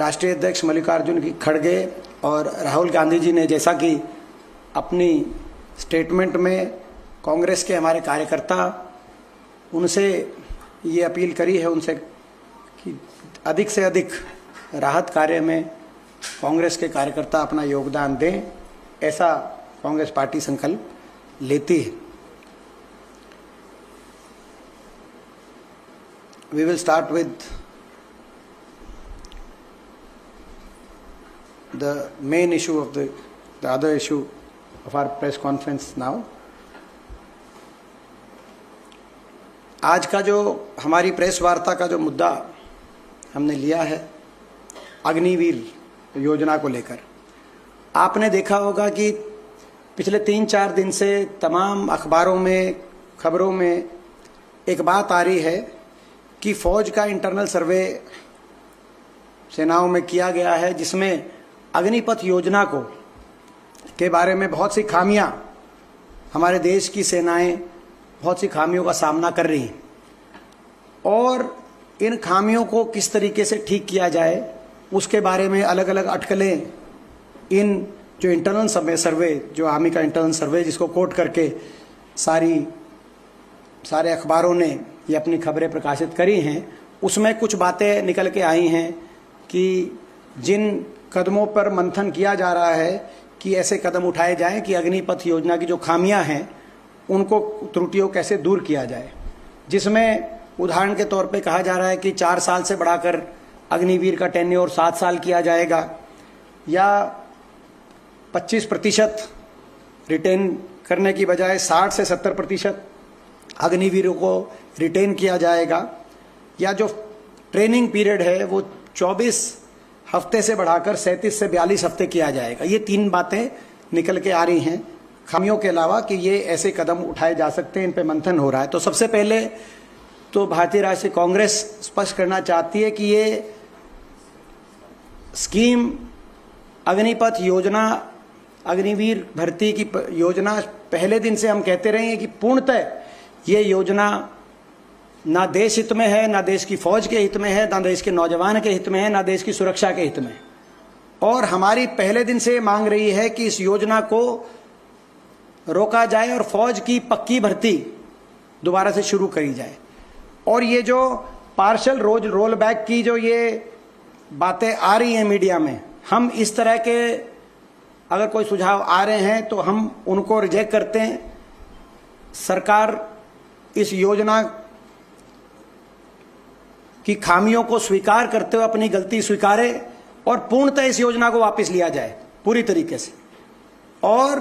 राष्ट्रीय अध्यक्ष मल्लिकार्जुन खड़गे और राहुल गांधी जी ने जैसा कि अपनी स्टेटमेंट में कांग्रेस के हमारे कार्यकर्ता उनसे ये अपील करी है उनसे कि अधिक से अधिक राहत कार्य में कांग्रेस के कार्यकर्ता अपना योगदान दें, ऐसा कांग्रेस पार्टी संकल्प लेती है। We will start with the main issue of the other issue of our press conference now. आज का जो हमारी प्रेस वार्ता का जो मुद्दा हमने लिया है अग्निवीर योजना को लेकर, आपने देखा होगा कि पिछले 3-4 दिन से तमाम अखबारों में, खबरों में एक बात आ रही है कि फौज का इंटरनल सर्वे सेनाओं में किया गया है जिसमें अग्निपथ योजना को के बारे में बहुत सी खामियां, हमारे देश की सेनाएं बहुत सी खामियों का सामना कर रही हैं और इन खामियों को किस तरीके से ठीक किया जाए उसके बारे में अलग अलग अटकलें इन जो इंटरनल सर्वे, जो आर्मी का इंटरनल सर्वे जिसको कोट करके सारे अखबारों ने ये अपनी खबरें प्रकाशित करी हैं, उसमें कुछ बातें निकल के आई हैं कि जिन कदमों पर मंथन किया जा रहा है कि ऐसे कदम उठाए जाएं कि अग्निपथ योजना की जो खामियां हैं उनको, त्रुटियों कैसे दूर किया जाए, जिसमें उदाहरण के तौर पे कहा जा रहा है कि 4 साल से बढ़ाकर अग्निवीर का टेन्योर 7 साल किया जाएगा या 25% रिटेन करने की बजाय 60 से 70% अग्निवीरों को रिटेन किया जाएगा या जो ट्रेनिंग पीरियड है वो 24 हफ्ते से बढ़ाकर 37 से 42 हफ्ते किया जाएगा। ये 3 बातें निकल के आ रही हैं खामियों के अलावा कि ये ऐसे कदम उठाए जा सकते हैं, इन पे मंथन हो रहा है। तो सबसे पहले तो भारतीय राष्ट्रीय कांग्रेस स्पष्ट करना चाहती है कि ये स्कीम अग्निपथ योजना, अग्निवीर भर्ती की योजना, पहले दिन से हम कहते रहे हैं कि पूर्णतः ये योजना ना देश हित में है, ना देश की फौज के हित में है, ना देश के नौजवान के हित में है, ना देश की सुरक्षा के हित में है। और हमारी पहले दिन से मांग रही है कि इस योजना को रोका जाए और फौज की पक्की भर्ती दोबारा से शुरू करी जाए। और ये जो पार्शल रोल बैक की जो ये बातें आ रही हैं मीडिया में, हम इस तरह के अगर कोई सुझाव आ रहे हैं तो हम उनको रिजेक्ट करते हैं। सरकार इस योजना की खामियों को स्वीकार करते हुए अपनी गलती स्वीकारे और पूर्णतः इस योजना को वापस लिया जाए पूरी तरीके से। और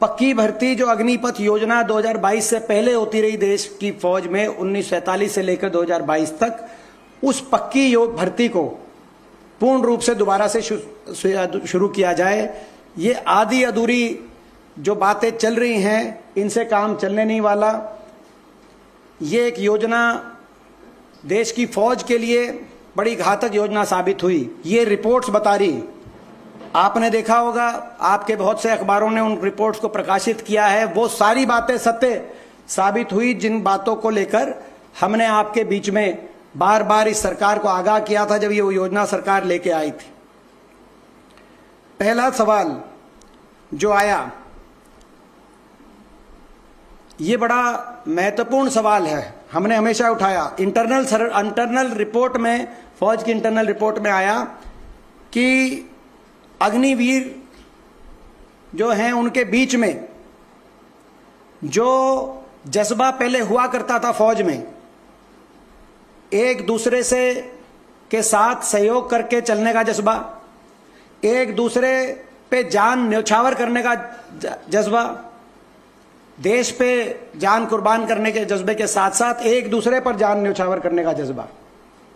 पक्की भर्ती जो अग्निपथ योजना 2022 से पहले होती रही देश की फौज में 1947 से लेकर 2022 तक, उस पक्की भर्ती को पूर्ण रूप से दोबारा से शुरू किया जाए। ये आधी अधूरी जो बातें चल रही हैं इनसे काम चलने नहीं वाला। ये एक योजना देश की फौज के लिए बड़ी घातक योजना साबित हुई, ये रिपोर्ट्स बता रही। आपने देखा होगा, आपके बहुत से अखबारों ने उन रिपोर्ट्स को प्रकाशित किया है, वो सारी बातें सत्य साबित हुई जिन बातों को लेकर हमने आपके बीच में बार बार इस सरकार को आगाह किया था जब ये योजना सरकार लेके आई थी। पहला सवाल जो आया, ये बड़ा महत्वपूर्ण सवाल है, हमने हमेशा उठाया, इंटरनल रिपोर्ट में, फौज की इंटरनल रिपोर्ट में आया कि अग्निवीर जो हैं उनके बीच में जो जज्बा पहले हुआ करता था फौज में एक दूसरे से के साथ सहयोग करके चलने का जज्बा, एक दूसरे पे जान न्योछावर करने का जज्बा, देश पे जान कुर्बान करने के जज्बे के साथ साथ एक दूसरे पर जान न्योछावर करने का जज्बा,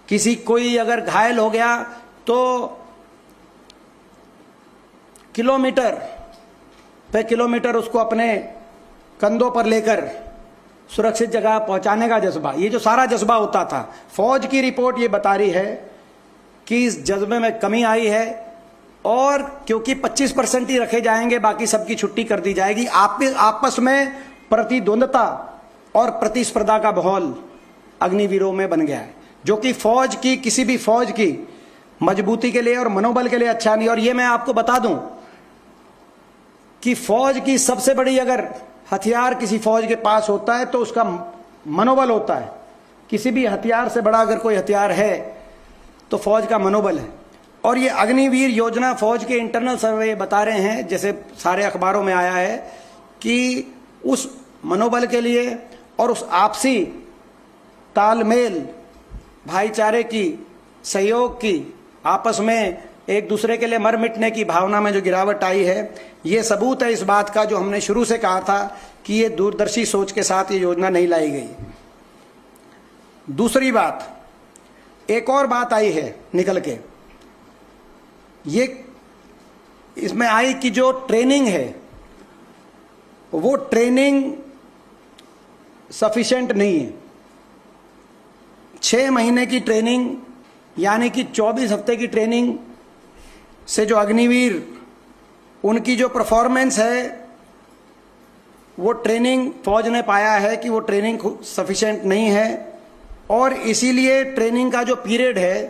किसी कोई अगर घायल हो गया तो किलोमीटर पे किलोमीटर उसको अपने कंधों पर लेकर सुरक्षित जगह पहुंचाने का जज्बा, ये जो सारा जज्बा होता था, फौज की रिपोर्ट ये बता रही है कि इस जज्बे में कमी आई है। और क्योंकि 25% ही रखे जाएंगे, बाकी सबकी छुट्टी कर दी जाएगी, आपस में प्रतिद्वंदता और प्रतिस्पर्धा का माहौल अग्निवीरों में बन गया है, जो कि फौज की, किसी भी फौज की मजबूती के लिए और मनोबल के लिए अच्छा नहीं। और ये मैं आपको बता दूं कि फौज की सबसे बड़ी अगर हथियार किसी फौज के पास होता है तो उसका मनोबल होता है। किसी भी हथियार से बड़ा अगर कोई हथियार है तो फौज का मनोबल है। और ये अग्निवीर योजना फौज के इंटरनल सर्वे बता रहे हैं, जैसे सारे अखबारों में आया है, कि उस मनोबल के लिए और उस आपसी तालमेल, भाईचारे की, सहयोग की, आपस में एक दूसरे के लिए मर मिटने की भावना में जो गिरावट आई है, ये सबूत है इस बात का जो हमने शुरू से कहा था कि ये दूरदर्शी सोच के साथ ये योजना नहीं लाई गई। दूसरी बात, एक और बात आई है निकल के, ये इसमें आई कि जो ट्रेनिंग है वो ट्रेनिंग सफिशिएंट नहीं है। 6 महीने की ट्रेनिंग यानी कि 24 हफ्ते की ट्रेनिंग से जो अग्निवीर, उनकी जो परफॉर्मेंस है, वो ट्रेनिंग फौज ने पाया है कि वो ट्रेनिंग सफिशिएंट नहीं है। और इसीलिए ट्रेनिंग का जो पीरियड है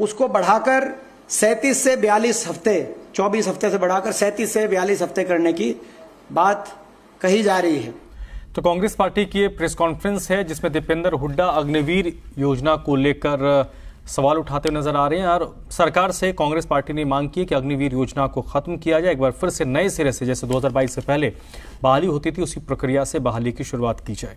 उसको बढ़ाकर 37 से 42 हफ्ते, 24 हफ्ते से बढ़ाकर 37 से 42 हफ्ते करने की बात कही जा रही है। तो कांग्रेस पार्टी की ये प्रेस कॉन्फ्रेंस है जिसमें दीपेंद्र हुड्डा अग्निवीर योजना को लेकर सवाल उठाते हुए नजर आ रहे हैं और सरकार से कांग्रेस पार्टी ने मांग की है कि अग्निवीर योजना को खत्म किया जाए, एक बार फिर से नए सिरे से, जैसे 2022 से पहले बहाली होती थी उसी प्रक्रिया से बहाली की शुरुआत की जाए।